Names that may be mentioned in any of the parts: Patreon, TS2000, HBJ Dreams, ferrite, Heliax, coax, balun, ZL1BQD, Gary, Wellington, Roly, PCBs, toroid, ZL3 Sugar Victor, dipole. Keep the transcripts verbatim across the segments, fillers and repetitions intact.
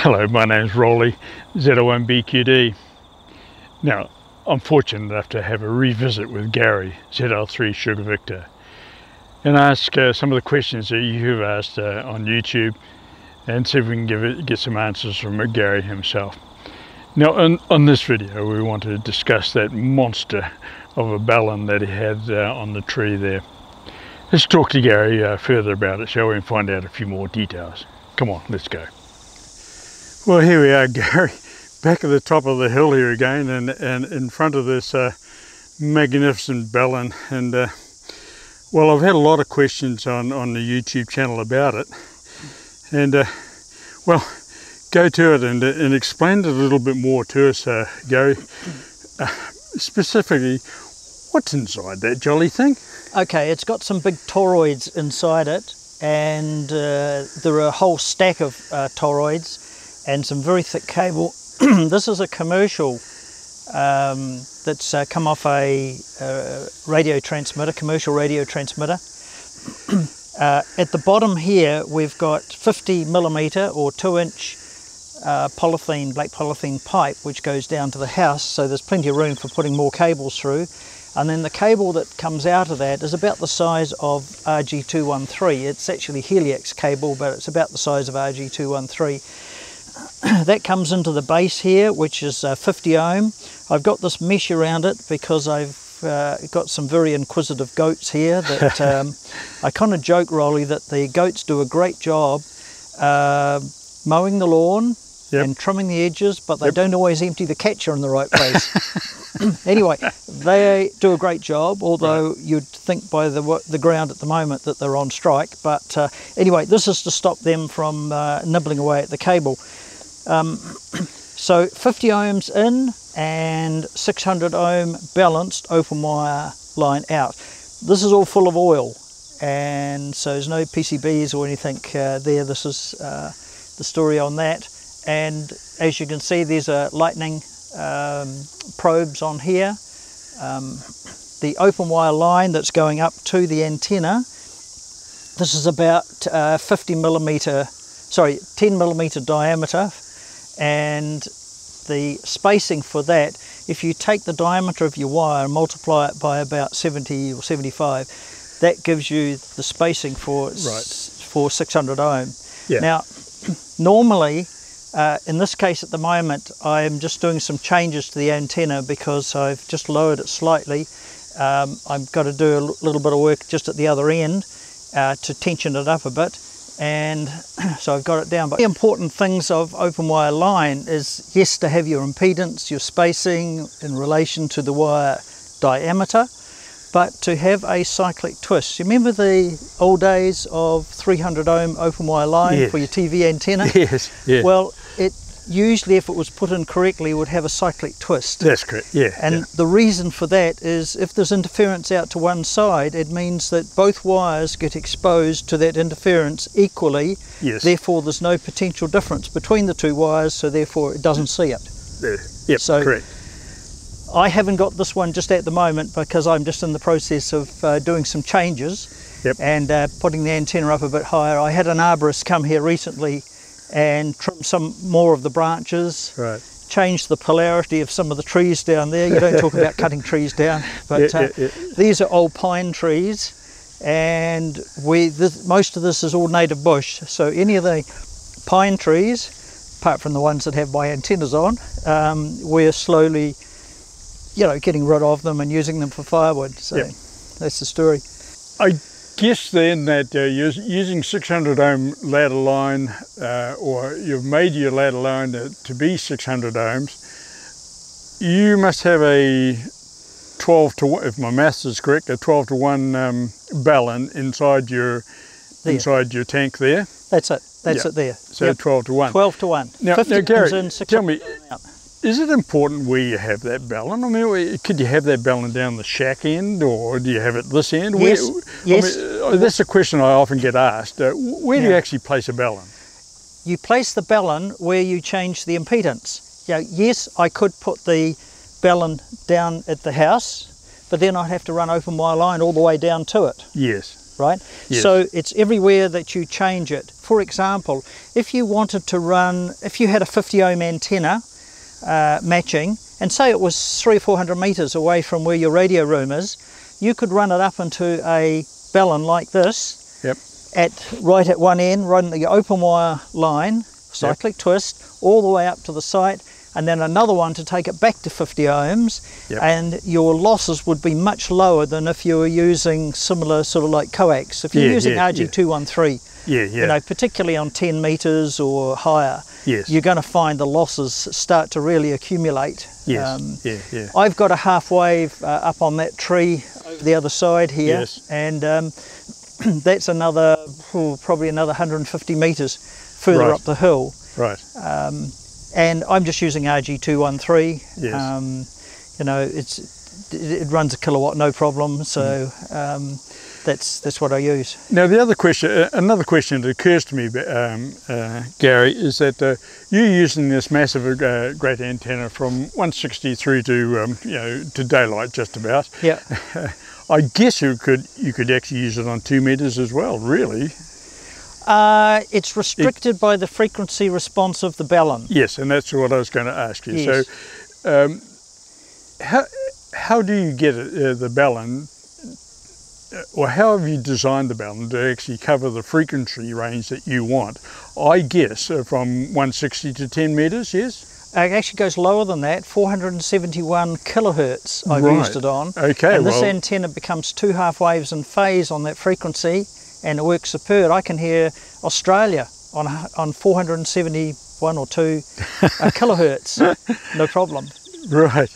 Hello, my name is Roly, Z L one B Q D. Now, I'm fortunate enough to have a revisit with Gary, Z L three Sugar Victor, and ask uh, some of the questions that you've asked uh, on YouTube, and see if we can give it, get some answers from Gary himself. Now, on, on this video, we want to discuss that monster of a balun that he had uh, on the tree there. Let's talk to Gary uh, further about it, shall we, and find out a few more details. Come on, let's go. Well, here we are, Gary, back at the top of the hill here again, and, and in front of this uh, magnificent balun. And uh, well, I've had a lot of questions on, on the YouTube channel about it, and uh, well, go to it and, and explain it a little bit more to us, uh, Gary, uh, specifically what's inside that jolly thing. Okay, it's got some big toroids inside it, and uh, there are a whole stack of uh, toroids and some very thick cable. This is a commercial um, that's uh, come off a uh, radio transmitter, commercial radio transmitter. uh, at the bottom here, we've got fifty millimeter or two inch uh, polythene, black polythene pipe, which goes down to the house. So there's plenty of room for putting more cables through. And then the cable that comes out of that is about the size of R G two one three. It's actually Heliax cable, but it's about the size of R G two one three. That comes into the base here, which is uh, fifty ohm. I've got this mesh around it because I've uh, got some very inquisitive goats here that um, I kind of joke, Roly, that the goats do a great job uh, mowing the lawn, yep, and trimming the edges, but they, yep, don't always empty the catcher in the right place. Anyway, they do a great job, although, right, you'd think by the the ground at the moment that they're on strike. But uh, anyway, this is to stop them from uh, nibbling away at the cable. Um, so fifty ohms in and six hundred ohm balanced open wire line out. This is all full of oil, and so there's no P C Bs or anything uh, there. This is uh, the story on that. And as you can see, there's a lightning um, probes on here. Um, the open wire line that's going up to the antenna, this is about uh, fifty millimeter, sorry, ten millimeter diameter, and the spacing for that, if you take the diameter of your wire and multiply it by about seventy or seventy-five, that gives you the spacing for, right, for six hundred ohm. Yeah. Now, normally, Uh, in this case at the moment, I am just doing some changes to the antenna because I've just lowered it slightly. Um, I've got to do a little bit of work just at the other end uh, to tension it up a bit, and so I've got it down. But the important things of open wire line is, yes, to have your impedance, your spacing in relation to the wire diameter, but to have a cyclic twist. You remember the old days of three hundred ohm open wire line, yes, for your T V antenna? Yes. Yeah. Well, it usually, if it was put in correctly, would have a cyclic twist. That's correct, yeah. And yeah, the reason for that is if there's interference out to one side, it means that both wires get exposed to that interference equally. Yes. Therefore, there's no potential difference between the two wires, so therefore it doesn't see it. Yeah. Yep, so, correct. I haven't got this one just at the moment because I'm just in the process of uh, doing some changes, yep, and uh, putting the antenna up a bit higher. I had an arborist come here recently and trim some more of the branches, right, change the polarity of some of the trees down there. You don't talk about cutting trees down, but yeah, uh, yeah, yeah, these are old pine trees, and we this, most of this is all native bush, so any of the pine trees, apart from the ones that have my antennas on, um, we're slowly, you know, getting rid of them and using them for firewood. So, yep, that's the story. I guess then that uh, you're using six hundred ohm ladder line, uh, or you've made your ladder line to, to be six hundred ohms, you must have a twelve to one, if my maths is correct, a twelve to one um, balun inside your there. inside your tank there. That's it. That's, yep, it there. So, yep, twelve to one. twelve to one. Now, fifty now Gary, in, tell me, out. Is it important where you have that balun? I mean, could you have that balun down the shack end, or do you have it this end? Where, yes, yes. I mean, that's a question I often get asked. Uh, where, yeah, do you actually place a balun? You place the balun where you change the impedance. Yeah, yes, I could put the balun down at the house, but then I'd have to run open wire line all the way down to it. Yes. right? Yes. So it's everywhere that you change it. For example, if you wanted to run, if you had a fifty ohm antenna uh, matching, and say it was three or four hundred meters away from where your radio room is, you could run it up into a bellon like this, yep. at right at one end, run the open wire line, cyclic yep. twist, all the way up to the site, and then another one to take it back to fifty ohms, yep. and your losses would be much lower than if you were using similar sort of like coax. If you're yeah, using yeah, R G two one three, yeah. Yeah, yeah. you know, particularly on ten meters or higher, yes. you're going to find the losses start to really accumulate. Yes. Um, yeah, yeah. I've got a half wave uh, up on that tree over the other side here, yes. and um, that's another, oh, probably another one hundred fifty meters further right. up the hill. Right. Um, And I'm just using R G two one three. Yes. Um, you know, it's it runs a kilowatt, no problem. So um, that's that's what I use. Now the other question, another question that occurs to me, um, uh, Gary, is that uh, you're using this massive uh, great antenna from one sixty through to um, you know to daylight just about. Yeah. I guess you could you could actually use it on two meters as well, really. Uh, it's restricted it, by the frequency response of the bellon. Yes, and that's what I was going to ask you. Yes. So, um, how, how do you get uh, the bellon, or how have you designed the bellon to actually cover the frequency range that you want? I guess uh, from one sixty to ten metres, yes? It actually goes lower than that, four hundred seventy-one kilohertz I've right. used it on. Okay, and this well, antenna becomes two half waves in phase on that frequency. And it works superb. I can hear Australia on on four hundred seventy-one or two uh, kilohertz, no problem. Right.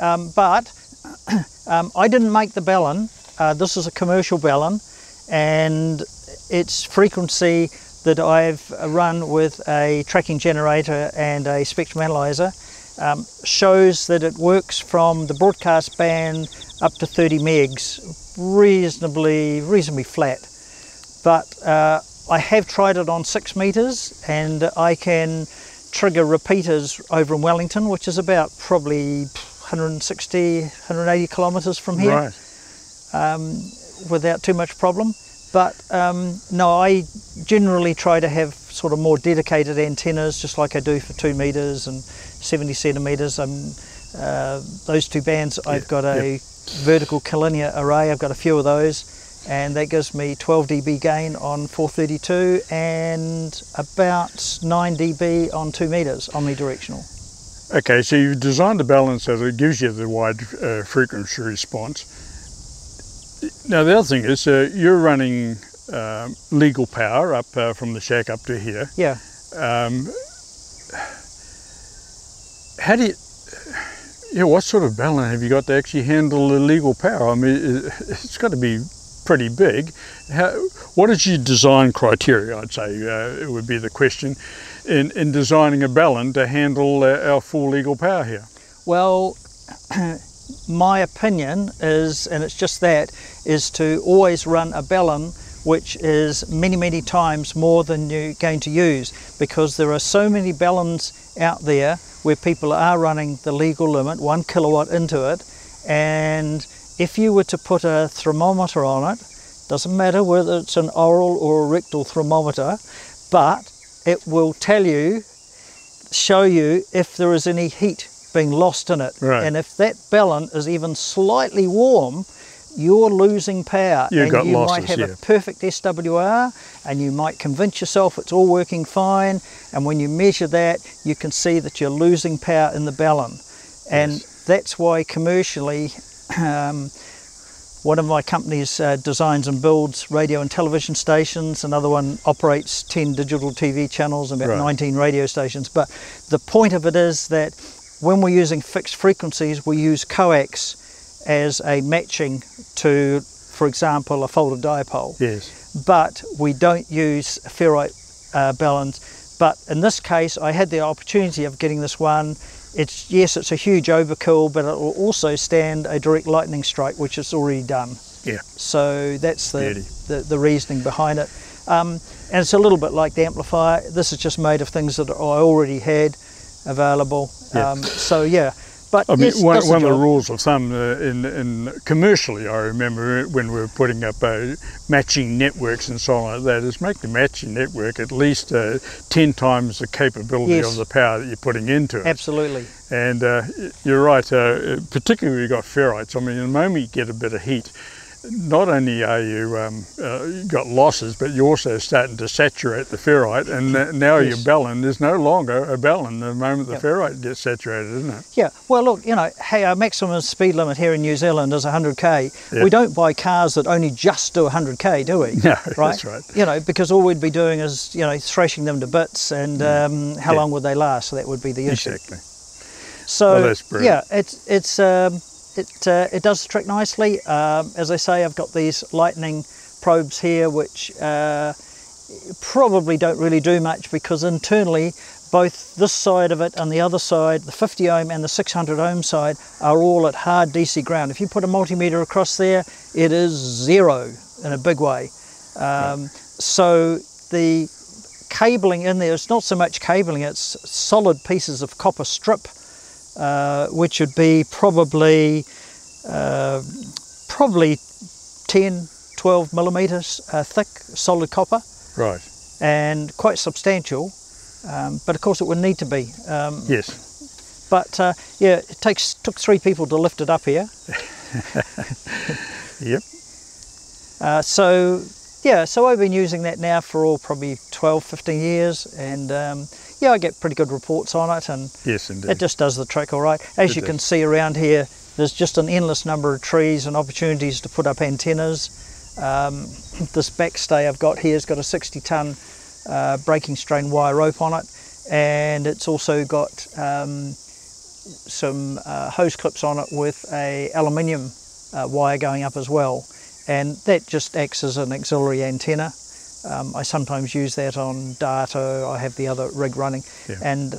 Um, but um, I didn't make the bellon. Uh, this is a commercial bellon, and it's frequency that I've run with a tracking generator and a spectrum analyzer um, shows that it works from the broadcast band up to thirty megs, reasonably reasonably flat. But uh, I have tried it on six meters, and I can trigger repeaters over in Wellington, which is about probably one hundred sixty, one hundred eighty kilometers from here, right. um, without too much problem. But um, no, I generally try to have sort of more dedicated antennas, just like I do for two meters and seventy centimeters. Um, uh, those two bands, yeah, I've got a yeah. vertical collinear array. I've got a few of those. And that gives me twelve d B gain on four thirty-two and about nine d B on two meters, omnidirectional. Okay, so you've designed the bellon so that it gives you the wide uh, frequency response. Now the other thing is, uh, you're running um, legal power up uh, from the shack up to here. Yeah. Um, how do you? Yeah, what sort of bellon have you got to actually handle the legal power? I mean, it's got to be pretty big. How, what is your design criteria, I'd say, uh, it would be the question, in, in designing a bellon to handle uh, our full legal power here? Well, my opinion is, and it's just that, is to always run a bellon which is many, many times more than you're going to use, because there are so many bellons out there where people are running the legal limit, one kilowatt into it, and if you were to put a thermometer on it, doesn't matter whether it's an oral or a rectal thermometer, but it will tell you, show you if there is any heat being lost in it. Right. And if that bellon is even slightly warm, you're losing power. You've and got you losses, might have yeah. a perfect S W R, and you might convince yourself it's all working fine. And when you measure that, you can see that you're losing power in the bellon. And yes. that's why commercially, Um, one of my companies uh, designs and builds radio and television stations. Another one operates ten digital T V channels and about right. nineteen radio stations. But the point of it is that when we're using fixed frequencies, we use coax as a matching to, for example, a folded dipole. Yes. But we don't use ferrite uh, bellons. But in this case, I had the opportunity of getting this one. It's, yes, it's a huge overkill, but it will also stand a direct lightning strike, which it's already done. Yeah. So that's the, the, the reasoning behind it. Um, and it's a little bit like the amplifier. This is just made of things that I already had available. Yeah. Um, so yeah, But I mean, one, one of the rules of thumb uh, in, in commercially, I remember when we were putting up uh, matching networks and so on like that, is make the matching network at least uh, ten times the capability yes. of the power that you're putting into it. Absolutely. And uh, you're right, uh, particularly we've got ferrites. I mean, the moment you get a bit of heat, not only are you um, uh, you've got losses, but you're also starting to saturate the ferrite, and th now yes. your balun is no longer a balun the moment the yep. ferrite gets saturated, isn't it? Yeah. Well, look, you know, hey, our maximum speed limit here in New Zealand is one hundred K. Yep. We don't buy cars that only just do one hundred K, do we? No, right? That's right. You know, because all we'd be doing is, you know, thrashing them to bits, and yeah. um, how yeah. long would they last? So that would be the issue. Exactly. So well, that's brilliant. Yeah, it's it's. Um, It, uh, it does the trick nicely. Um, as I say, I've got these lightning probes here, which uh, probably don't really do much, because internally, both this side of it and the other side, the fifty ohm and the six hundred ohm side, are all at hard D C ground. If you put a multimeter across there, it is zero in a big way. Um, yeah. So the cabling in there, it's not so much cabling, it's solid pieces of copper strip, Uh, which would be probably uh, probably ten, twelve millimeters uh, thick, solid copper, right, and quite substantial. Um, but of course, it would need to be. Um, yes. But uh, yeah, it takes took three people to lift it up here. Yep. Uh, so yeah, so I've been using that now for all probably twelve, fifteen years, and. Um, Yeah, I get pretty good reports on it, and yes, indeed. It just does the trick all right. As it you does. Can see around here, there's just an endless number of trees and opportunities to put up antennas. Um, this backstay I've got here has got a sixty ton uh, braking strain wire rope on it, and it's also got um, some uh, hose clips on it with a aluminium uh, wire going up as well, and that just acts as an auxiliary antenna. Um, I sometimes use that on data. I have the other rig running, yeah. and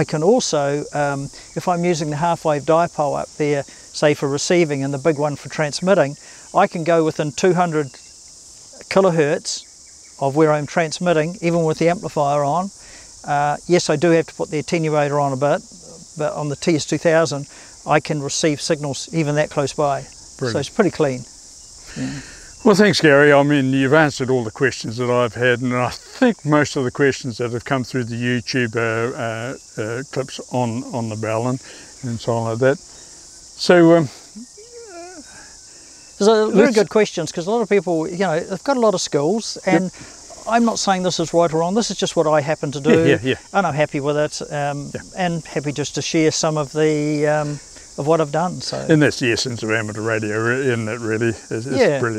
I can also, um, if I'm using the half-wave dipole up there, say for receiving and the big one for transmitting, I can go within two hundred kilohertz of where I'm transmitting, even with the amplifier on. Uh, yes, I do have to put the attenuator on a bit, but on the T S two thousand, I can receive signals even that close by. Brilliant. So it's pretty clean. Yeah. Well, thanks, Gary. I mean, you've answered all the questions that I've had, and I think most of the questions that have come through the YouTube uh, uh, uh, clips on, on the balun and so on like that. So, um, these are very good questions, because a lot of people, you know, they've got a lot of skills, and yep. I'm not saying this is right or wrong. This is just what I happen to do, yeah, yeah, yeah. and I'm happy with it, um, yeah. and happy just to share some of the um, of what I've done. So, and that's the essence of amateur radio, isn't it? Really, it's, it's yeah. brilliant.